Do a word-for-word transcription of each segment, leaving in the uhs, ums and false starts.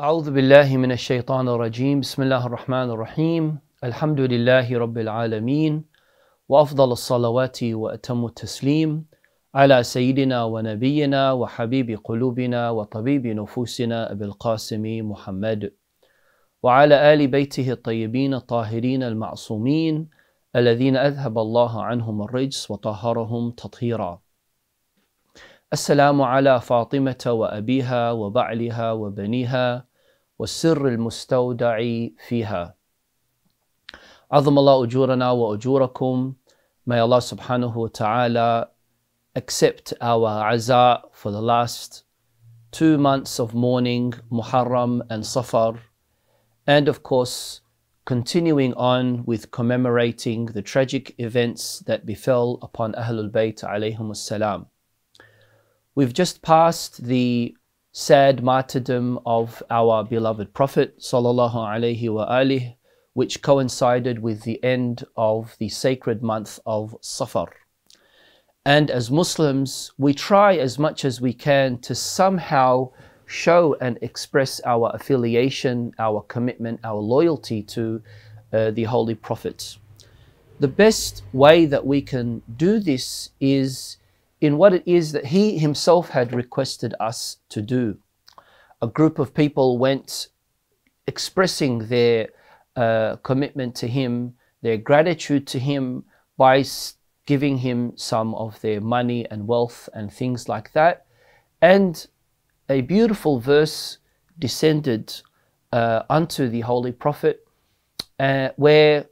أعوذ بالله من الشيطان الرجيم بسم الله الرحمن الرحيم الحمد لله رب العالمين وأفضل الصلوات وأتم التسليم على سيدنا ونبينا وحبيب قلوبنا وطبيب نفوسنا أبي القاسم محمد وعلى آل بيته الطيبين الطاهرين المعصومين الذين أذهب الله عنهم الرجس وطهرهم تطهيرا السلام على فاطمة وأبيها وبعلها وبنيها والسر المستودع فيها. عظم Allah أجورنا وأجوركم. May Allah subhanahu wa ta'ala accept our aza for the last two months of mourning, Muharram and Safar, and of course continuing on with commemorating the tragic events that befell upon Ahlul Bayt alayhim as-salam. We've just passed the sad martyrdom of our beloved Prophet sallallahu alaihi wa alihi, which coincided with the end of the sacred month of Safar. And as Muslims, we try as much as we can to somehow show and express our affiliation, our commitment, our loyalty to uh, the Holy Prophet. The best way that we can do this is in what it is that he himself had requested us to do. A group of people went expressing their uh, commitment to him, their gratitude to him, by giving him some of their money and wealth and things like that. And a beautiful verse descended uh, unto the Holy Prophet, uh, where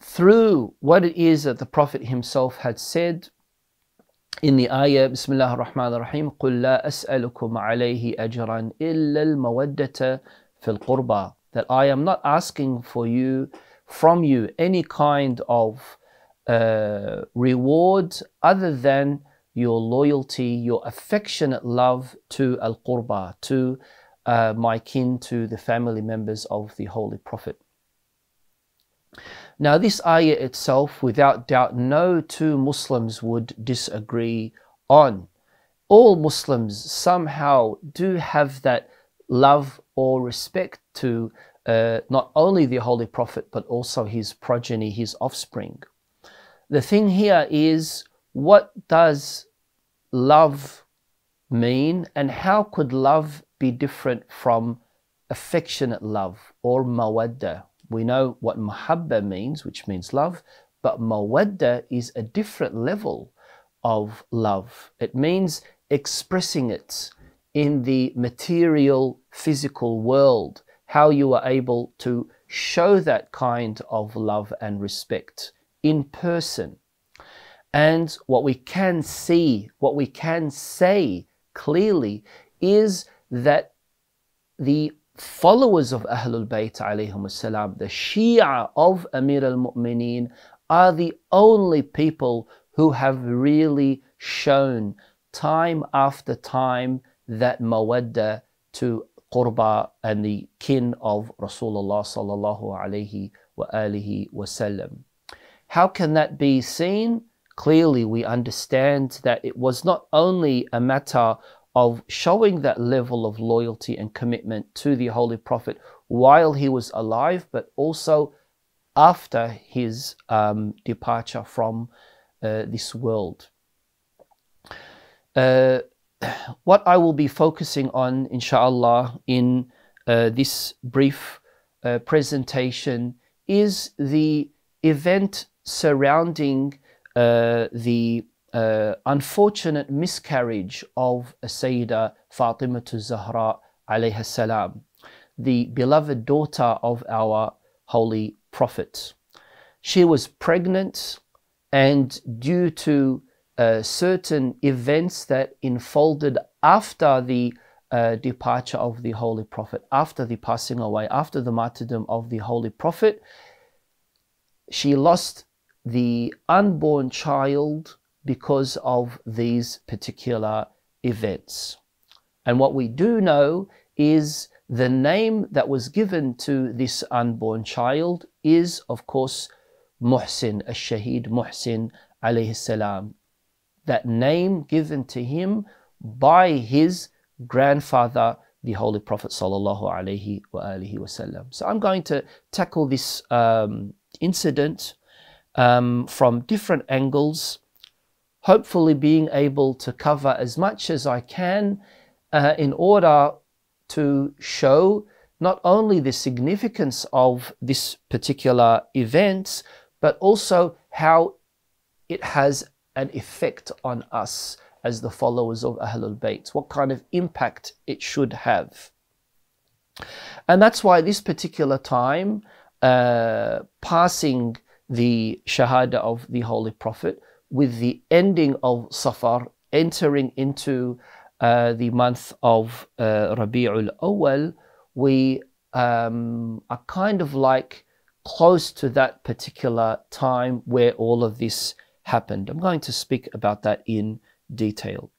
through what it is that the Prophet himself had said, in the ayah, Bismillah ar-Rahman ar-Rahim, قُلْ لَا أَسْأَلُكُمْ عَلَيْهِ أَجْرًا إِلَّا الْمَوَدَّةَ فِي الْقُرْبَى, that I am not asking for you, from you, any kind of uh, reward other than your loyalty, your affectionate love to al-Qurba, to uh, my kin, to the family members of the Holy Prophet. Now this ayah itself, without doubt, no two Muslims would disagree on. All Muslims somehow do have that love or respect to uh, not only the Holy Prophet, but also his progeny, his offspring. The thing here is, what does love mean, and how could love be different from affectionate love or mawadda? We know what mahabba means, which means love, but mawadda is a different level of love. It means expressing it in the material, physical world, how you are able to show that kind of love and respect in person. And what we can see, what we can say clearly, is that the followers of Ahlul Bayt alayhim salam, the Shia of Amir al-Mu'mineen, are the only people who have really shown time after time that mawadda to qurba and the kin of Rasulullah sallallahu alayhi wa alihi wasallam. How can that be seen? Clearly we understand that it was not only a matter of showing that level of loyalty and commitment to the Holy Prophet while he was alive, but also after his um, departure from uh, this world. Uh, what I will be focusing on, inshallah, in uh, this brief uh, presentation is the event surrounding uh, the Uh, unfortunate miscarriage of Seyidah Fatimah al-Zahraa alayha salam, the beloved daughter of our Holy Prophet. She was pregnant, and due to uh, certain events that unfolded after the uh, departure of the Holy Prophet, after the passing away, after the martyrdom of the Holy Prophet, she lost the unborn child because of these particular events. And what we do know is the name that was given to this unborn child is, of course, Muhsin, al-Shaheed Muhsin alayhi salam, that name given to him by his grandfather the Holy Prophet sallallahu alaihi wa alihi wasallam. So I'm going to tackle this um, incident um, from different angles, hopefully being able to cover as much as I can uh, in order to show not only the significance of this particular event, but also how it has an effect on us as the followers of Ahlul Bayt, what kind of impact it should have. And that's why this particular time, uh, passing the Shahada of the Holy Prophet with the ending of Safar, entering into uh, the month of uh, Rabi' al-Awwal, we um, are kind of like close to that particular time where all of this happened. I'm going to speak about that in detail.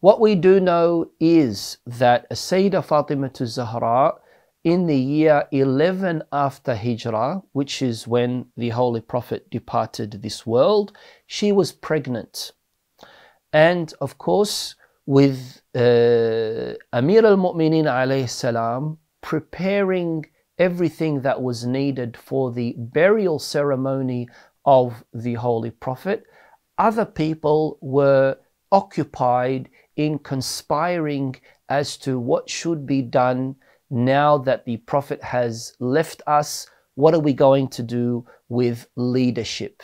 What we do know is that Seyidah Fatimah al-Zahraa, in the year eleven after Hijrah, which is when the Holy Prophet departed this world, she was pregnant. And of course, with uh, Amir al-Mu'mineen alayhi salam preparing everything that was needed for the burial ceremony of the Holy Prophet, other people were occupied in conspiring as to what should be done now that the Prophet has left us. What are we going to do with leadership?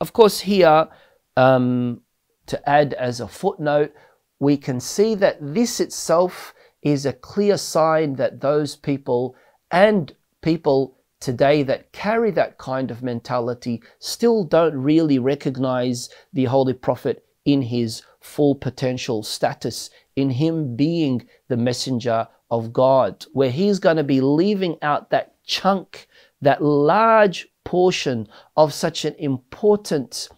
Of course, here, um, to add as a footnote, we can see that this itself is a clear sign that those people, and people today that carry that kind of mentality, still don't really recognize the Holy Prophet in his full potential status, in him being the messenger of God, where he's going to be leaving out that chunk, that large portion of such an important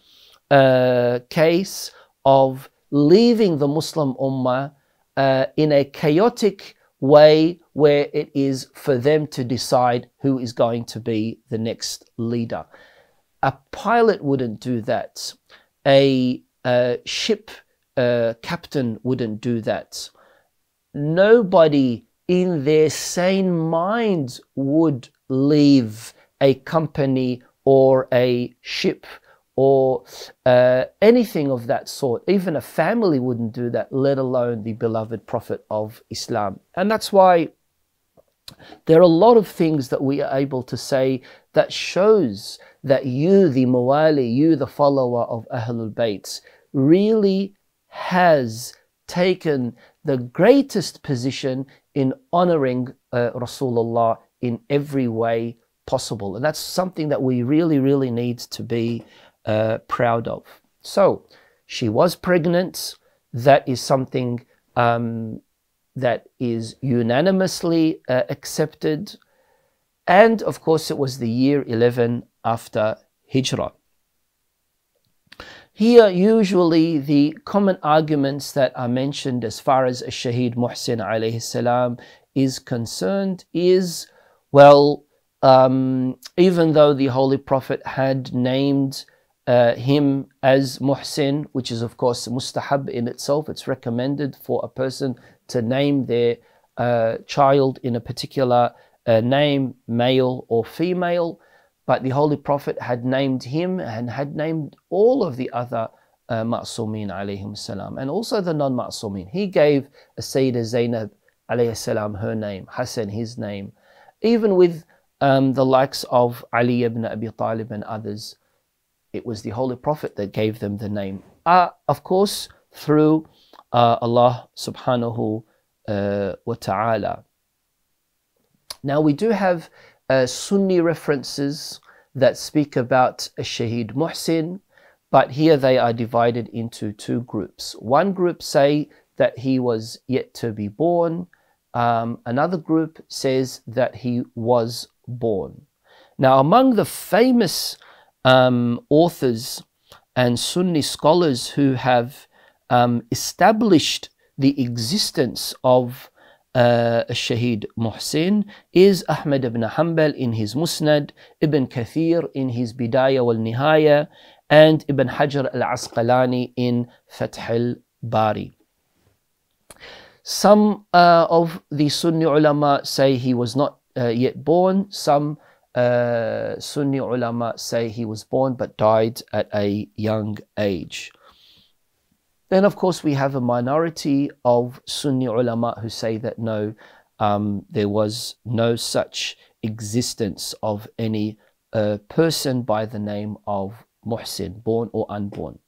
uh, case of leaving the Muslim Ummah uh, in a chaotic way where it is for them to decide who is going to be the next leader. A pilot wouldn't do that. A, a ship uh, captain wouldn't do that. Nobody in their sane mind would leave a company or a ship or uh, anything of that sort. Even a family wouldn't do that, let alone the beloved Prophet of Islam. And that's why there are a lot of things that we are able to say that shows that you, the Muwali, you, the follower of Ahlul Bayt, really has taken the greatest position in honoring uh, Rasulullah in every way possible. And that's something that we really, really need to be Uh, proud of. So she was pregnant. That is something um, that is unanimously uh, accepted. And of course, it was the year eleven after Hijrah. Here, usually the common arguments that are mentioned as far as Shaheed Muhsin alayhi salam is concerned is, well, um, even though the Holy Prophet had named Uh, him as Muhsin, which is of course mustahab in itself, it's recommended for a person to name their uh, child in a particular uh, name, male or female, but the Holy Prophet had named him and had named all of the other uh, Ma'sumin alayhim salam, and also the non-Ma'sumin. He gave Sayyidah Zainab alayhi salam her name, Hassan his name, even with um, the likes of Ali ibn Abi Talib and others. It was the Holy Prophet that gave them the name. Uh, of course, through uh, Allah subhanahu uh, wa ta'ala. Now, we do have uh, Sunni references that speak about Shaheed Muhsin, but here they are divided into two groups. One group say that he was yet to be born. Um, another group says that he was born. Now, among the famous Um, authors and Sunni scholars who have um, established the existence of uh, Shaheed Muhsin is Ahmad ibn Hanbal in his Musnad, Ibn Kathir in his Bidayah wal Nihaya, and Ibn Hajar al-Asqalani in Fath al-Bari. Some uh, of the Sunni ulama say he was not uh, yet born. Some uh, Sunni ulama say he was born but died at a young age. Then, of course, we have a minority of Sunni ulama who say that no, um, there was no such existence of any uh, person by the name of Muhsin, born or unborn.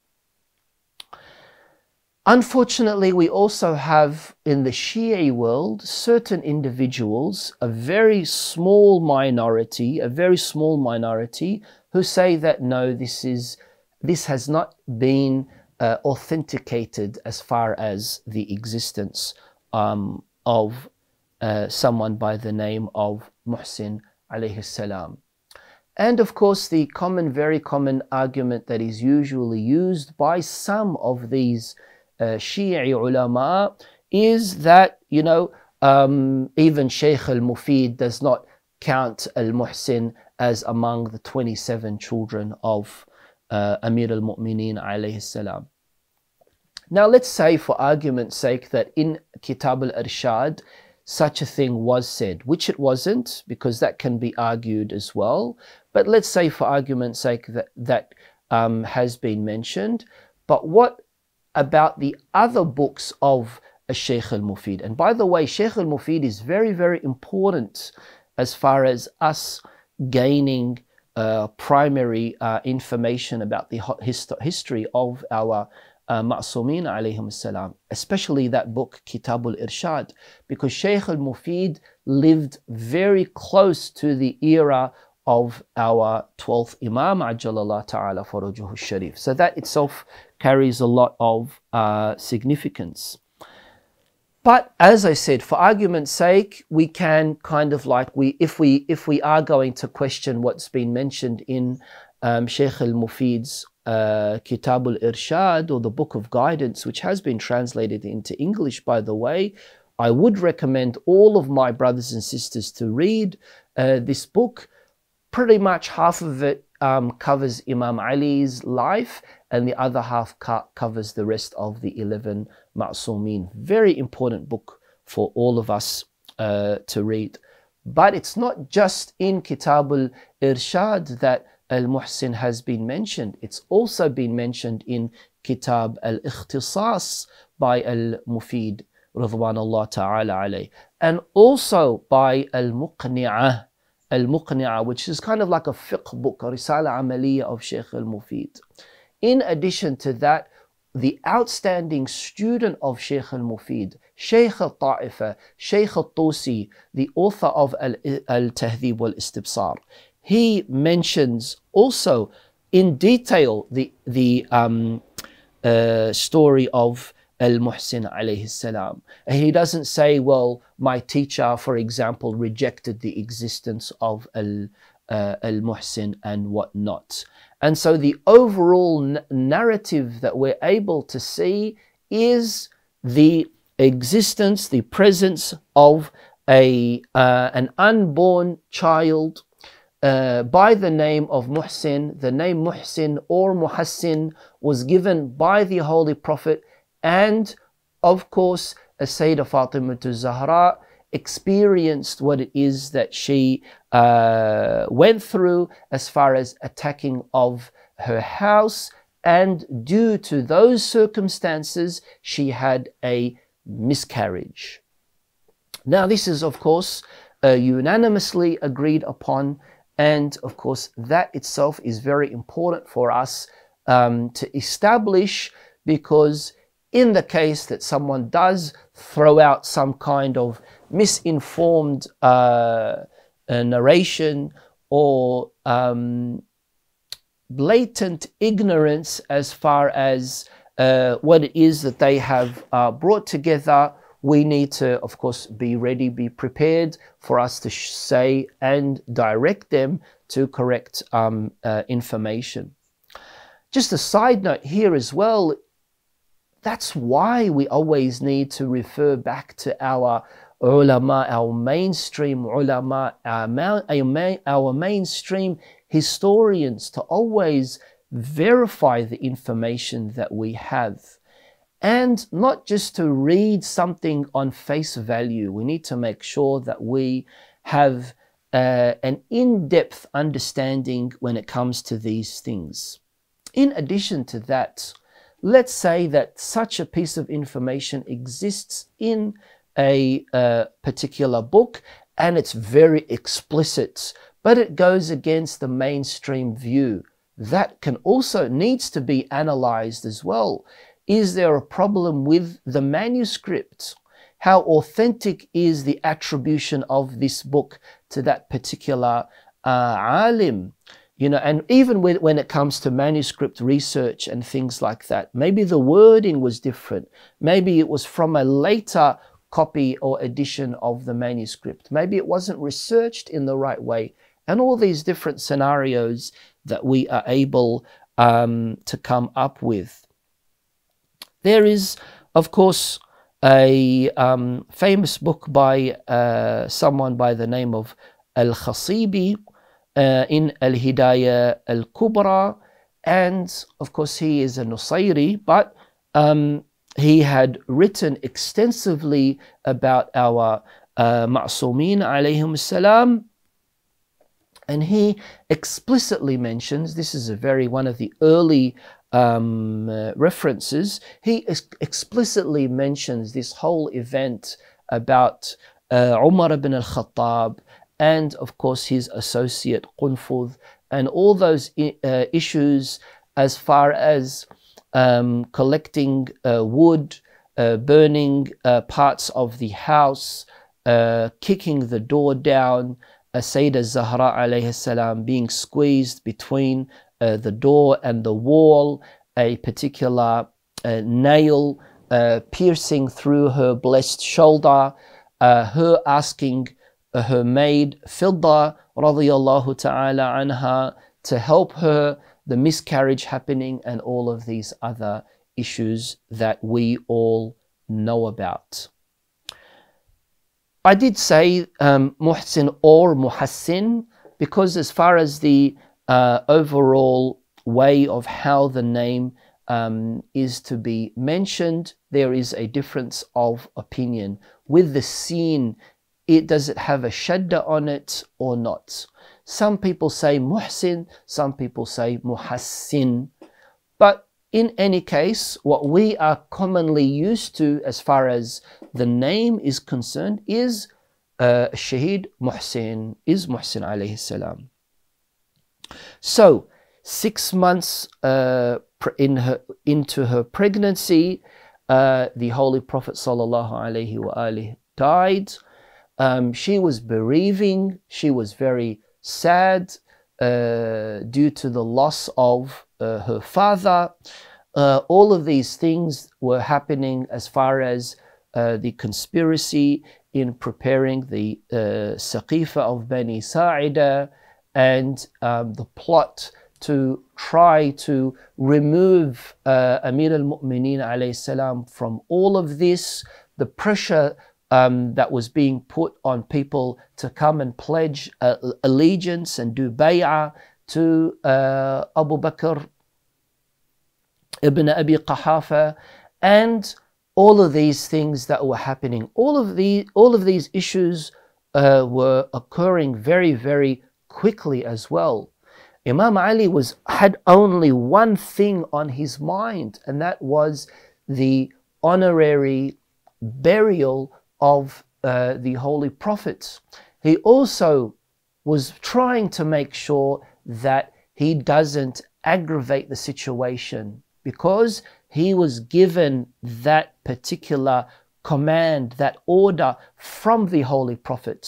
Unfortunately, we also have in the Shia world certain individuals, a very small minority, a very small minority, who say that no, this is this has not been uh, authenticated as far as the existence um, of uh, someone by the name of Muhsin alayhi salam. And of course, the common, very common argument that is usually used by some of these Uh, Shi'i ulama is that, you know, um, even Shaykh al-Mufid does not count al-Muhsin as among the twenty-seven children of uh, Amir al-Mu'mineen alayhi salam. Now let's say, for argument's sake, that in Kitab al-Irshad such a thing was said, which it wasn't, because that can be argued as well. But let's say, for argument's sake, that that um, has been mentioned. But what about the other books of Shaykh al-Mufid? And by the way, Shaykh al-Mufid is very, very important as far as us gaining uh, primary uh, information about the hist history of our uh, Ma'sumin alayhim salam, especially that book, Kitab al-Irshad, because Shaykh al-Mufid lived very close to the era of our twelfth Imam, Ajjalallah Ta'ala Farajuhu Sharif. So that itself carries a lot of uh, significance. But as I said, for argument's sake, we can kind of like, we, if, we, if we are going to question what's been mentioned in um, Shaykh al-Mufid's uh, Kitab al-Irshad, or the Book of Guidance, which has been translated into English, by the way, I would recommend all of my brothers and sisters to read uh, this book. Pretty much half of it um, covers Imam Ali's life, and the other half covers the rest of the eleven Ma'sumin. Very important book for all of us uh, to read. But it's not just in Kitab al-Irshad that al-Muhsin has been mentioned. It's also been mentioned in Kitab al-Ikhtisas by al-Mufid, Ridwanullah Ta'ala alayh, and also by al-Muqni'ah, Al-Muqni'ah, which is kind of like a fiqh book, a Risala Amaliyah of Shaykh al-Mufid. In addition to that, the outstanding student of Shaykh al-Mufid, Shaykh al-Ta'ifa, Shaykh al-Tusi, the author of Al-Tahdhib wal-Istibsar, he mentions also in detail the, the um, uh, story of al-Muhsin alayhi salam. And he doesn't say, well, my teacher, for example, rejected the existence of al, uh, al-Muhsin and whatnot. And so the overall narrative that we're able to see is the existence, the presence of a, uh, an unborn child Uh, by the name of Muhsin. The name Muhsin or Muhassin was given by the Holy Prophet, and of course, Seyidah Fatimah al-Zahraa experienced what it is that she uh, went through as far as attacking of her house. And due to those circumstances, she had a miscarriage. Now, this is, of course, uh, unanimously agreed upon. And of course, that itself is very important for us um, to establish, because in the case that someone does throw out some kind of misinformed uh, narration or um, blatant ignorance as far as uh, what it is that they have uh, brought together, we need to, of course, be ready, be prepared for us to say and direct them to correct um, uh, information. Just a side note here as well, that's why we always need to refer back to our ulama, our mainstream ulama, our, our mainstream historians, to always verify the information that we have. And not just to read something on face value, we need to make sure that we have uh, an in-depth understanding when it comes to these things. In addition to that, let's say that such a piece of information exists in a uh, particular book and it's very explicit, but it goes against the mainstream view. That can also needs to be analyzed as well. Is there a problem with the manuscript? How authentic is the attribution of this book to that particular uh, alim? You know, and even with, when it comes to manuscript research and things like that, maybe the wording was different. Maybe it was from a later copy or edition of the manuscript. Maybe it wasn't researched in the right way. And all these different scenarios that we are able um, to come up with. There is, of course, a um, famous book by uh, someone by the name of Al-Khasibi, Uh, in Al-Hidayah Al-Kubra, and of course he is a Nusayri, but um, he had written extensively about our uh, Ma'sumin alayhim salam, and he explicitly mentions, this is a very one of the early um, uh, references, he ex explicitly mentions this whole event about uh, Umar ibn al-Khattab, and of course his associate Qunfudh, and all those uh, issues as far as um, collecting uh, wood, uh, burning uh, parts of the house, uh, kicking the door down, uh, Seyidah Zahra alayhi salam being squeezed between uh, the door and the wall, a particular uh, nail uh, piercing through her blessed shoulder, uh, her asking her maid Fidda radiyallahu ta'ala anha to help her, the miscarriage happening, and all of these other issues that we all know about. I did say um, Muhsin or Muhassin because as far as the uh, overall way of how the name um, is to be mentioned, there is a difference of opinion. With the seen, It, does it have a shadda on it or not? Some people say Muhsin, some people say Muhassin. But in any case, what we are commonly used to as far as the name is concerned is uh, Shaheed Muhsin, is Muhsin alayhi salam. So, six months uh, in her, into her pregnancy, uh, the Holy Prophet sallallahu alayhi wa alihi died. Um, she was bereaving, she was very sad uh, due to the loss of uh, her father. Uh, all of these things were happening as far as uh, the conspiracy in preparing the uh, Saqifah of Bani Sa'idah, and um, the plot to try to remove uh, Amir al-Mu'mineen alayhi salam from all of this, the pressure Um, that was being put on people to come and pledge uh, allegiance and do bay'ah to uh, Abu Bakr ibn Abi Quhafa, and all of these things that were happening. All of, the, all of these issues uh, were occurring very, very quickly as well. Imam Ali was, had only one thing on his mind, and that was the honorary burial of uh, the Holy Prophet. He also was trying to make sure that he doesn't aggravate the situation, because he was given that particular command, that order from the Holy Prophet.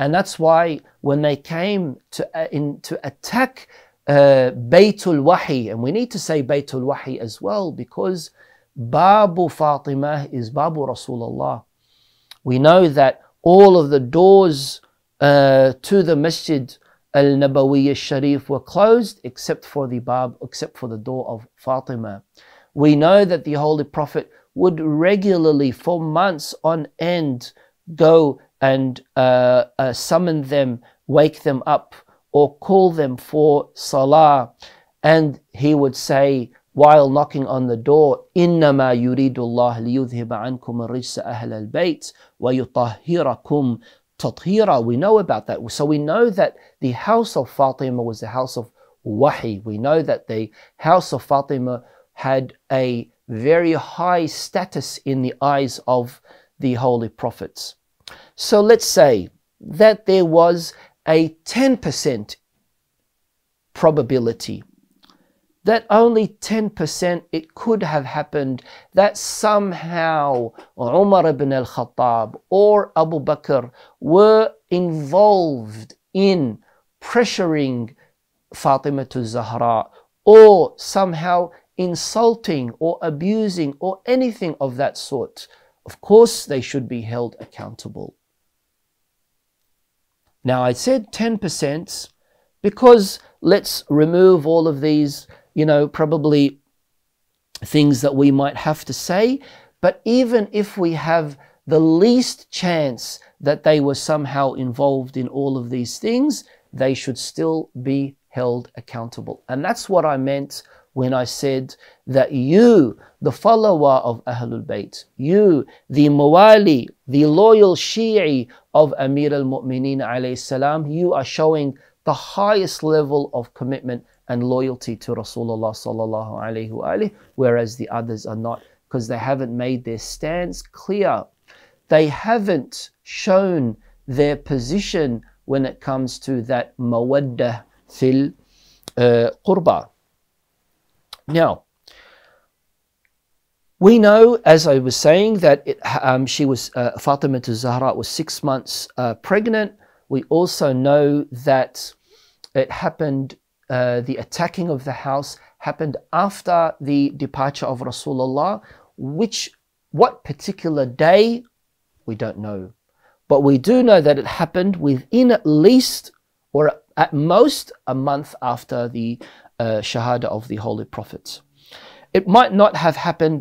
And that's why when they came to, uh, in, to attack uh, Baytul Wahi, and we need to say Baytul Wahi as well, because Babu Fatimah is Babu Rasulullah. We know that all of the doors uh, to the Masjid al-Nabawi al-Sharif were closed except for the Bab, except for the door of Fatima. We know that the Holy Prophet would regularly, for months on end, go and uh, uh, summon them, wake them up, or call them for Salah, and he would say, while knocking on the door, إِنَّمَا يُرِيدُ اللَّهُ لِيُذْهِبَ عَنْكُمُ الرِّجْسَ أَهْلَ الْبَيْتِ وَيُطَهِّرَكُمْ تَطْهِيرًا. We know about that. So we know that the house of Fatima was the house of wahi. We know that the house of Fatima had a very high status in the eyes of the holy prophets. So let's say that there was a ten percent probability, that only ten percent it could have happened, that somehow Umar ibn al-Khattab or Abu Bakr were involved in pressuring Fatima to Zahra, or somehow insulting or abusing or anything of that sort. Of course, they should be held accountable. Now, I said ten percent because let's remove all of these, you know, probably things that we might have to say. But even if we have the least chance that they were somehow involved in all of these things, they should still be held accountable. And that's what I meant when I said that you, the follower of Ahlul Bayt, you, the Muwali, the loyal Shi'i of Amir al-Mu'mineen alayhi salam, you are showing the highest level of commitment and loyalty to Rasulullah sallallahu alayhi wa alihi, whereas the others are not, because they haven't made their stance clear. They haven't shown their position when it comes to that mawaddah fil uh, qurbah. Now, we know, as I was saying, that it, um, she was uh, Fatima al-Zahra was six months uh, pregnant. We also know that it happened, uh, the attacking of the house happened after the departure of Rasulullah. Which, what particular day, we don't know. But we do know that it happened within at least, or at most, a month after the Uh, shahada of the Holy Prophet. It might not have happened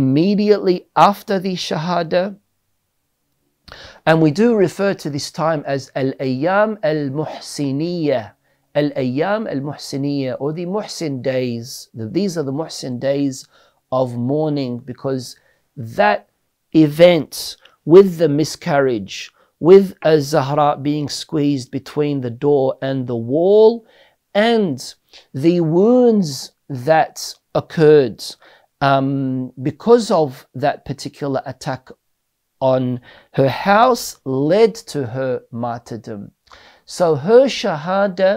immediately after the shahada, and we do refer to this time as al-ayyam al-muhsiniyah, al-ayyam al-muhsiniyah, or the muhsin days. These are the muhsin days of mourning, because that event with the miscarriage, with al-Zahra being squeezed between the door and the wall, and the wounds that occurred um, because of that particular attack on her house led to her martyrdom. So her shahada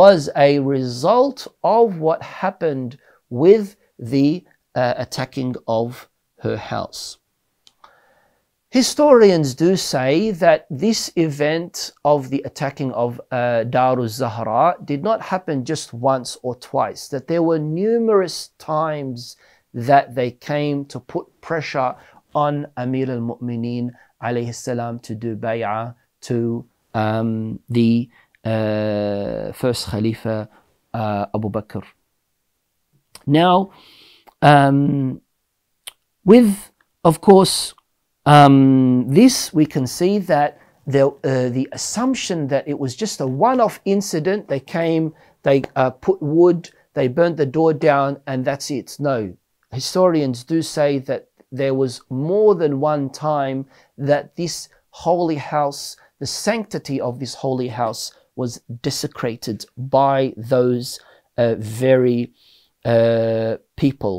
was a result of what happened with the uh, attacking of her house. Historians do say that this event of the attacking of uh, Dar al-Zahra did not happen just once or twice, that there were numerous times that they came to put pressure on Amir al-Mu'mineen alayhi salam to do bay'ah to um, the uh, first Khalifa uh, Abu Bakr. Now, um, with, of course, Um, this, we can see that the, uh, the assumption that it was just a one-off incident. They came, they uh, put wood, they burnt the door down, and that's it. No, historians do say that there was more than one time that this holy house, the sanctity of this holy house, was desecrated by those uh, very uh, people.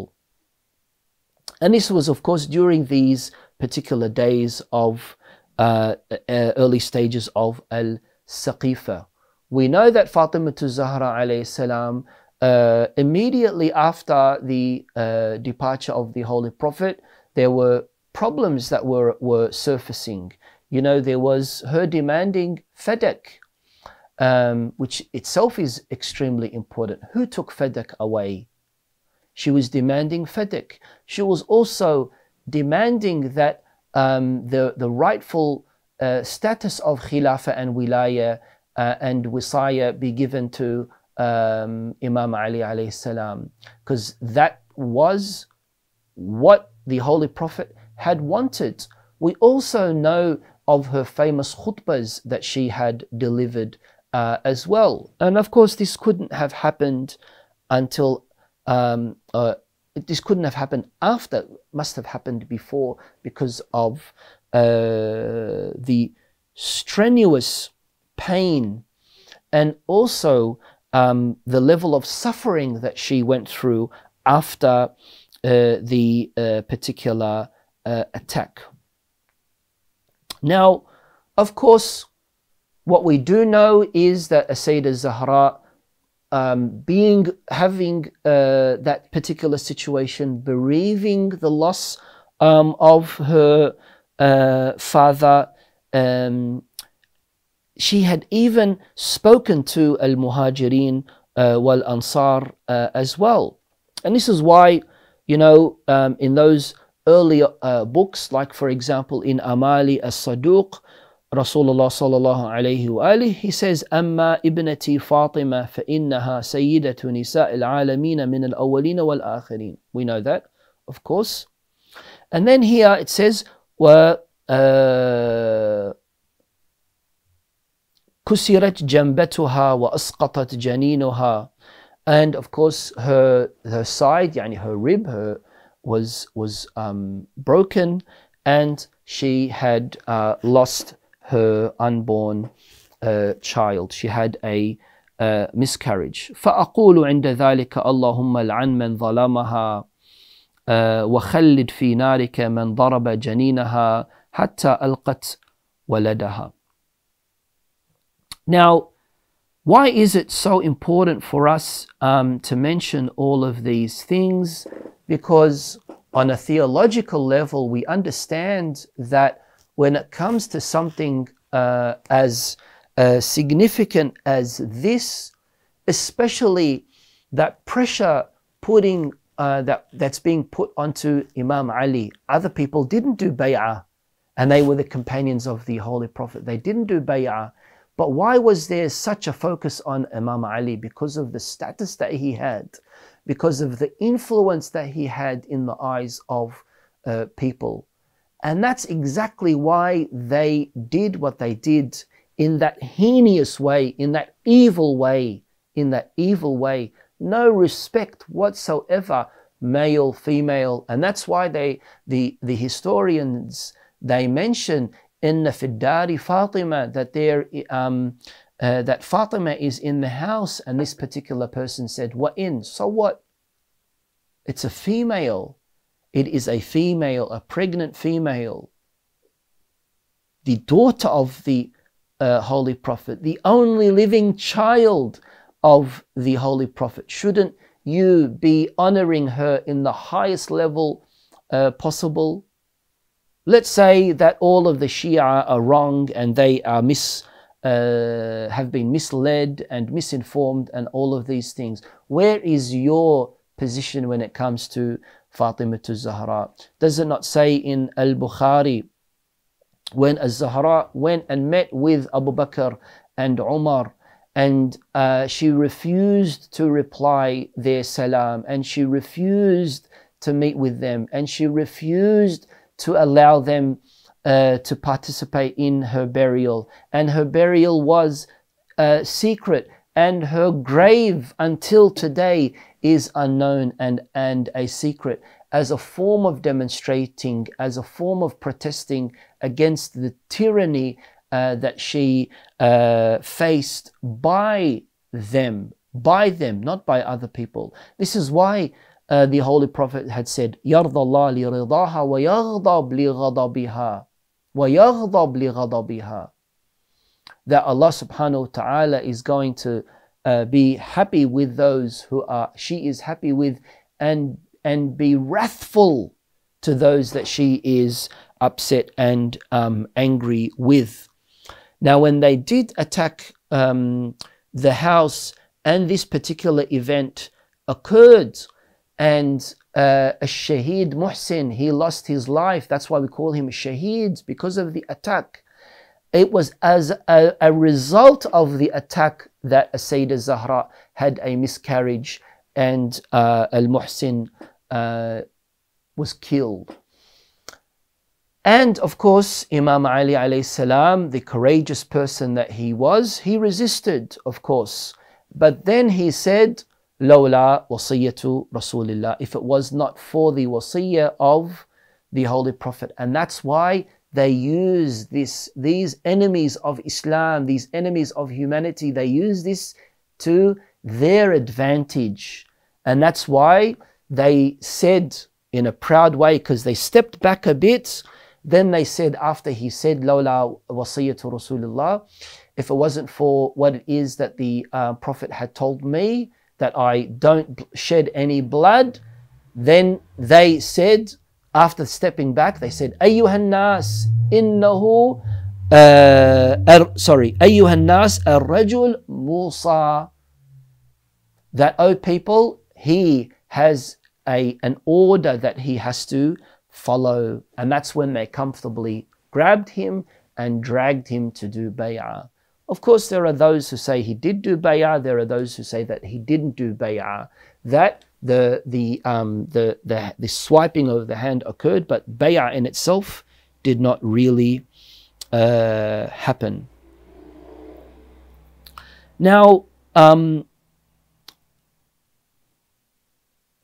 And this was, of course, during these particular days of uh, early stages of Al-Saqifa. We know that Fatima al-Zahra alayhi salam, uh, immediately after the uh, departure of the Holy Prophet, there were problems that were, were surfacing. You know, there was her demanding fadak, um, which itself is extremely important. Who took fadak away? She was demanding fadak. She was also demanding that um, the, the rightful uh, status of Khilafah and Wilayah uh, and Wisayah be given to um, Imam Ali alayhi salam, because that was what the Holy Prophet had wanted. We also know of her famous khutbahs that she had delivered uh, as well. And of course, this couldn't have happened until Um, uh, this couldn't have happened after, must have happened before, because of uh, the strenuous pain and also um, the level of suffering that she went through after uh, the uh, particular uh, attack. Now, of course, what we do know is that Seyidah al-Zahraa, um, being having uh, that particular situation, bereaving the loss um, of her uh, father, um, she had even spoken to al-Muhajirin uh, wal-Ansar uh, as well. And this is why, you know, um, in those earlier uh, books, like for example in Amali as-Saduq, Rasulullah sallallahu alayhi wa alihi, he says, "Amma ibnati Fatima fa innaha sayyidatu nisa'il alameen min al-awwalin wal akhirin." We know that, of course. And then here it says, "Wa kusirat jambatuha wa asqatat janinuha." And of course, her her side, yani her rib, her was was um, broken, and she had uh, lost her unborn uh, child. She had a uh, miscarriage. فأقول عند ذلك اللهم لعن من ظلمها وخلد في نارك من ضرب جنينها حتى ألقت ولدها. Now, why is it so important for us um, to mention all of these things? Because on a theological level, we understand that when it comes to something uh, as uh, significant as this, especially that pressure putting uh, that that's being put onto Imam Ali. Other people didn't do bay'ah, and they were the companions of the Holy Prophet. They didn't do bay'ah, but why was there such a focus on Imam Ali? Because of the status that he had, because of the influence that he had in the eyes of uh, people. And that's exactly why they did what they did in that heinous way, in that evil way, in that evil way. No respect whatsoever, male, female. And that's why they, the, the historians, they mention in the Fiddari Fatima that there, um, uh, that Fatima is in the house, and this particular person said, "What in? So what? It's a female." It is a female, a pregnant female, the daughter of the uh, Holy Prophet, the only living child of the Holy Prophet. Shouldn't you be honoring her in the highest level uh, possible? Let's say that all of the Shia are wrong and they are mis, uh, have been misled and misinformed and all of these things. Where is your position when it comes to Fatima al-Zahra? Does it not say in al-Bukhari, when al-Zahra went and met with Abu Bakr and Umar, and uh, she refused to reply their salam, and she refused to meet with them, and she refused to allow them uh, to participate in her burial, and her burial was uh, secret, and her grave until today is unknown and, and a secret, as a form of demonstrating, as a form of protesting against the tyranny uh, that she uh, faced by them, by them, not by other people. This is why uh, the Holy Prophet had said, يَرْضَ اللَّهُ لِرِضَاهَا وَيَغْضَبْ لِغَضَبِهَا وَيَغْضَبْ لِغَضَبِهَا, that Allah subhanahu wa ta'ala is going to uh, be happy with those who are she is happy with, and and be wrathful to those that she is upset and um, angry with. Now, when they did attack um, the house, and this particular event occurred, and uh, Shaheed Muhsin, he lost his life. That's why we call him Shaheed, because of the attack. It was as a, a result of the attack that Seyidah al-Zahraa had a miscarriage, and uh, al-Muhsin uh, was killed. And of course, Imam Ali alayhi salam, the courageous person that he was, he resisted, of course. But then he said, لَوْلَا وَصِيَّةُ رَسُولِ اللَّهِ, if it was not for the wasiyah of the Holy Prophet. And that's why they use this, these enemies of Islam, these enemies of humanity, they use this to their advantage. And that's why they said in a proud way, because they stepped back a bit, then they said, after he said, لَوْلَا وَصِيَّةُ رَسُولِ اللَّهِ, if it wasn't for what it is that the uh, Prophet had told me, that I don't shed any blood, then they said, after stepping back, they said, أَيُّهَا النَّاسِ إِنَّهُ uh, sorry, أَيُّهَا النَّاسِ الرَّجُلُ مُوصَى, that, O people, he has a, an order that he has to follow. And that's when they comfortably grabbed him and dragged him to do bay'ah. Of course, there are those who say he did do bay'ah. There are those who say that he didn't do bay'ah. That the the um, the the the swiping of the hand occurred, but bay'ah in itself did not really uh, happen. Now, um,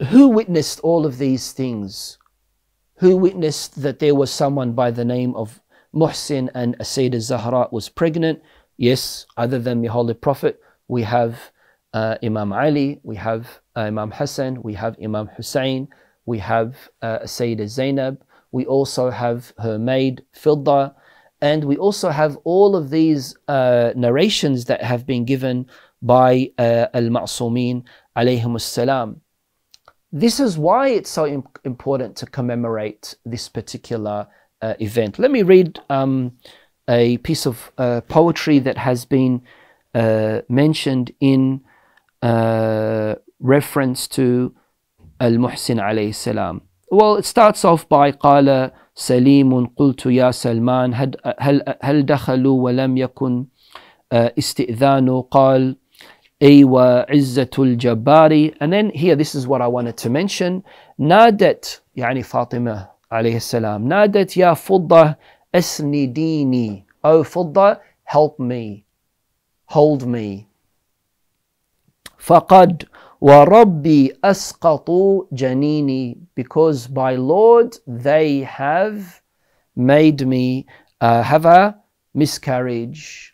who witnessed all of these things? Who witnessed that there was someone by the name of Muhsin and Seyidah Zahra was pregnant? Yes, other than the Holy Prophet, we have uh, Imam Ali, we have uh, Imam Hassan, we have Imam Hussein, we have uh, Sayyidah Zainab, we also have her maid Fidda, and we also have all of these uh, narrations that have been given by uh, Al-Ma'sumin alayhimus salam. This is why it's so imp important to commemorate this particular uh, event. Let me read um, a piece of uh, poetry that has been uh, mentioned in uh, reference to Al-Muhsin alayhi salam. Well, it starts off by قال سليم قلت يا سلمان هل هل دخلوا ولم يكن استئذان قال أيوة عزة الجبار. And then here, this is what I wanted to mention. نادت يعني فاطمة عليه السلام نادت يا فضة أسنديني, O Fidda, help me, hold me. فقد وربي أسقطوا جنيني, because by Lord they have made me uh, have a miscarriage.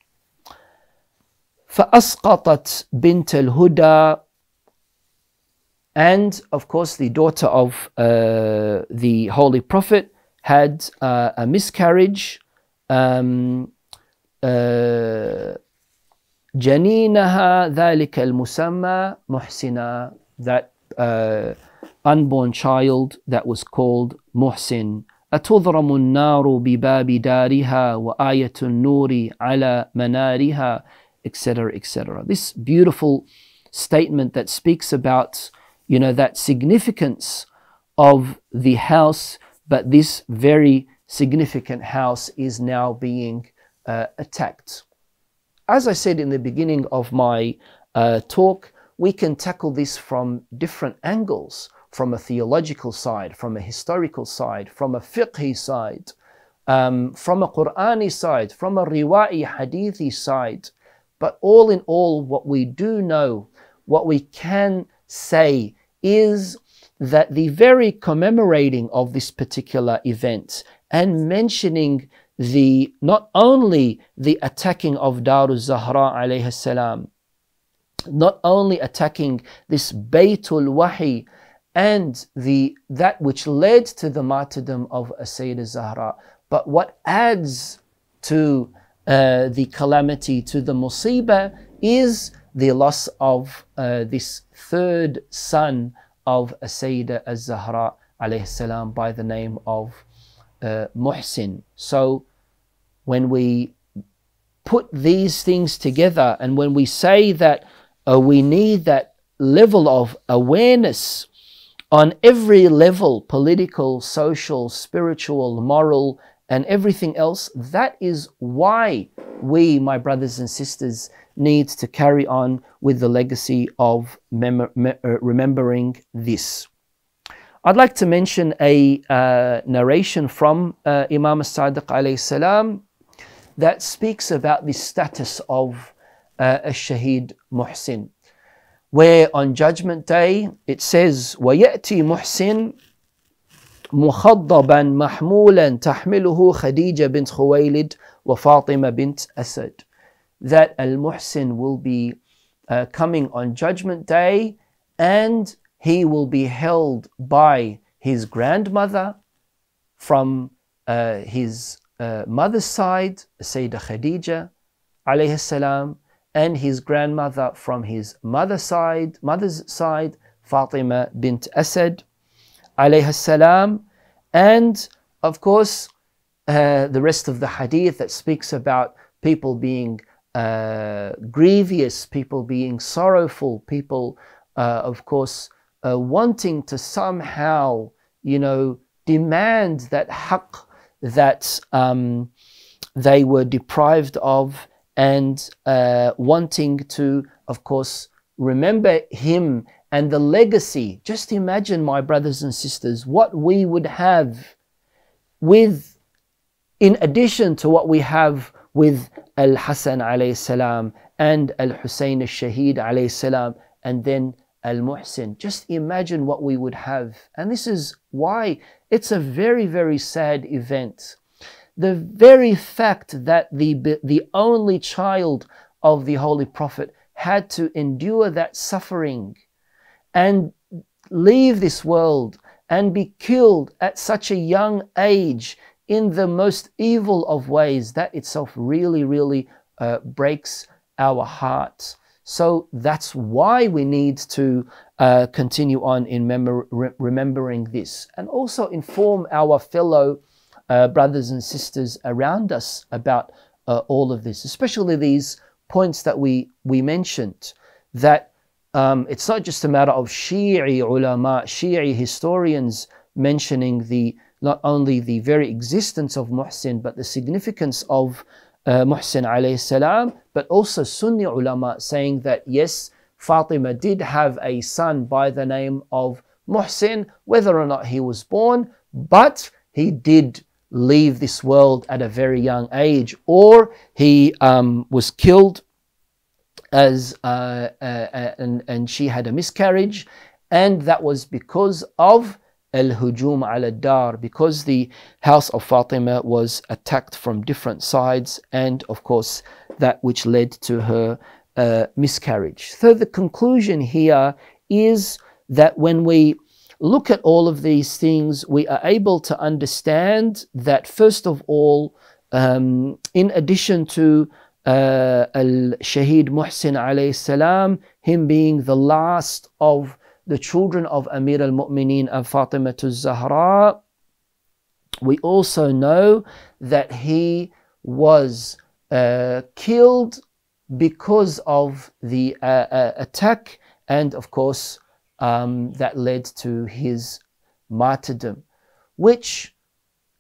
فأسقطت بنت الهدى, and of course the daughter of uh, the Holy Prophet had uh, a miscarriage. Um, uh, جنينها ذلك المسمى محسنا, that uh, unborn child that was called Muhsin. أتضرم النار بباب دارها وآية النور على منارها, et cetera, et cetera. This beautiful statement that speaks about, you know, that significance of the house. But this very significant house is now being uh, attacked. As I said in the beginning of my uh, talk, we can tackle this from different angles, from a theological side, from a historical side, from a fiqhi side, um, from a Qur'ani side, from a riwa'i hadithi side. But all in all, what we do know, what we can say is that the very commemorating of this particular event and mentioning the not only the attacking of Dar al-Zahra alayhi salam, not only attacking this Baytul Wahi and the that which led to the martyrdom of Sayyidah Zahra, but what adds to uh, the calamity, to the musibah, is the loss of uh, this third son of Seyidah al-Zahraa alayhi salam by the name of uh, Muhsin. So when we put these things together, and when we say that uh, we need that level of awareness on every level, political, social, spiritual, moral, and everything else, that is why we, my brothers and sisters, need to carry on with the legacy of mem me remembering this. I'd like to mention a uh, narration from uh, Imam as-Sadiq alayhi salam that speaks about the status of uh, al-Shaheed Muhsin. where on Judgment Day it says, وَيَأْتِي مُحْسِن مُخَضَّبًا مَحْمُولًا تَحْمِلُهُ خَدِيجَةَ بِنْتْ خُوَيْلِدْ وَفَاطِمَةَ بِنْتْ أَسَدْ. That Al-Muhsin will be uh, coming on Judgment Day, and he will be held by his grandmother from uh, his uh, mother's side, Sayyidah Khadija alayhi salam, and his grandmother from his mother's side, mother's side, Fatima bint Asad alayhi salam. And of course uh, the rest of the hadith that speaks about people being uh, grievous, people being sorrowful, people uh, of course uh, wanting to somehow, you know, demand that haqq that um, they were deprived of, and uh, wanting to, of course, remember him and the legacy. Just imagine, my brothers and sisters, what we would have with, in addition to what we have with Al-Hasan alayhi salam and Al-Husayn al-Shaheed alayhi salam, and then Al-Muhsin. Just imagine what we would have. And this is why it's a very, very sad event. The very fact that the, the only child of the Holy Prophet had to endure that suffering and leave this world and be killed at such a young age in the most evil of ways, that itself really, really uh, breaks our hearts. So that's why we need to uh, continue on in re remembering this, and also inform our fellow Uh, brothers and sisters around us about uh, all of this, especially these points that we, we mentioned, that um, it's not just a matter of Shi'i ulama, Shi'i historians mentioning the not only the very existence of Muhsin, but the significance of uh, Muhsin alayhi salam, but also Sunni ulama saying that yes, Fatima did have a son by the name of Muhsin, whether or not he was born, but he did leave this world at a very young age, or he um, was killed as uh, uh, and, and she had a miscarriage, and that was because of al-hujum al-dar, because the house of Fatima was attacked from different sides, and of course that which led to her uh, miscarriage. So the conclusion here is that when we look at all of these things, we are able to understand that first of all, um, in addition to uh, al-Shaheed Muhsin alayhi salam, him being the last of the children of Amir al-Mu'mineen and Fatima al-Zahra, we also know that he was uh, killed because of the uh, uh, attack, and of course Um, that led to his martyrdom, which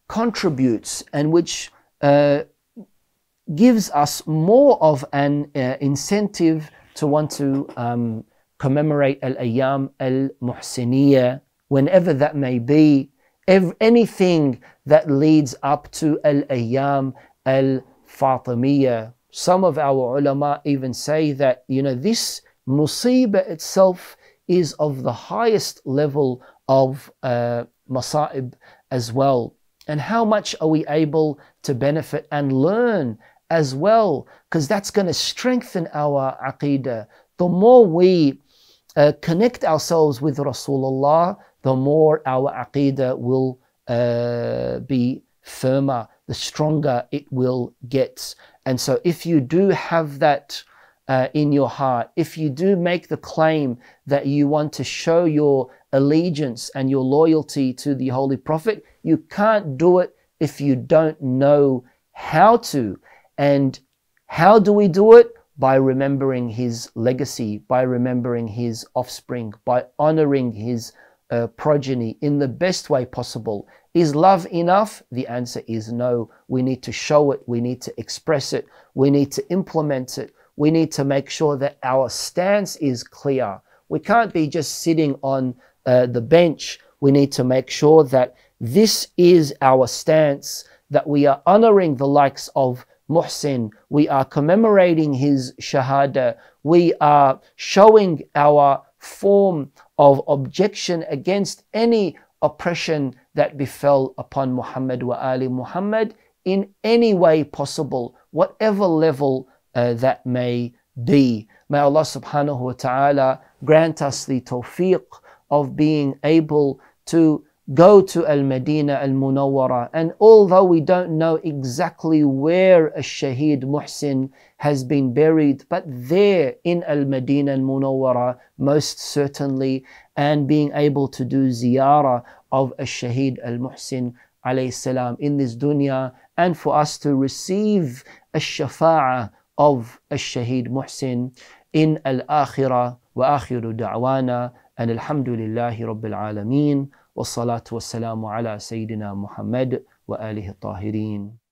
contributes and which uh, gives us more of an uh, incentive to want to um, commemorate Al-Ayyam Al-Muhsiniyya whenever that may be. Every, anything that leads up to Al-Ayyam Al-Fatimiyya. Some of our ulama even say that, you know, this musibah itself is of the highest level of uh, masa'ib as well. And how much are we able to benefit and learn as well? Because that's going to strengthen our aqeedah. The more we uh, connect ourselves with Rasulullah, the more our aqeedah will uh, be firmer, the stronger it will get. And so if you do have that Uh, in your heart, if you do make the claim that you want to show your allegiance and your loyalty to the Holy Prophet, you can't do it if you don't know how to. And how do we do it? By remembering his legacy, by remembering his offspring, by honoring his uh, progeny in the best way possible. Is love enough? The answer is no. We need to show it, we need to express it, we need to implement it. We need to make sure that our stance is clear. We can't be just sitting on uh, the bench. We need to make sure that this is our stance, that we are honoring the likes of Muhsin. We are commemorating his shahada. We are showing our form of objection against any oppression that befell upon Muhammad wa Ali Muhammad in any way possible, whatever level uh, that may be. May Allah subhanahu wa ta'ala grant us the tawfiq of being able to go to Al-Medina Al-Munawwara. And although we don't know exactly where Al-Shaheed Muhsin has been buried, but there in Al-Medina Al-Munawwara most certainly, and being able to do ziyarah of Al-Shaheed Al-Muhsin alayhi salam in this dunya, and for us to receive Al-Shafa'ah of Al-Shaheed Muhsin in Al-Akhirah. Wa akhiru da'wana and alhamdulillahi rabbil alameen. والصلاة والسلام على سيدنا محمد وآله الطاهرين.